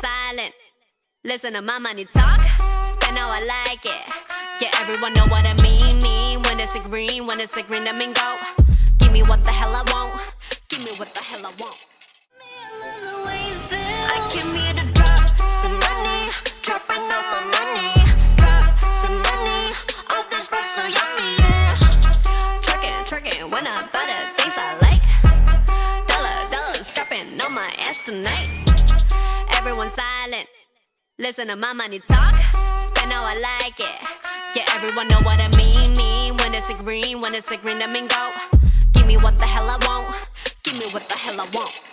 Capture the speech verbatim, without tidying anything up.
silent. Listen to my money talk, spend how I like it. Yeah, everyone know what I mean, mean. When it's a green, when it's a green, I mean go. Give me what the hell I want, give me what the hell I want. I came here to drop some money, dropping all my money, drop some money, all this stuff so yummy, yeah. Truckin', truckin', when I buy the things I like. Dollar, dollars, dropping on my ass tonight. Everyone silent, listen to my money talk, spend how I like it. Yeah, everyone know what I mean, mean. When it's a green, when it's a green, I mean go. Give me what the hell I want, give me what the hell I want.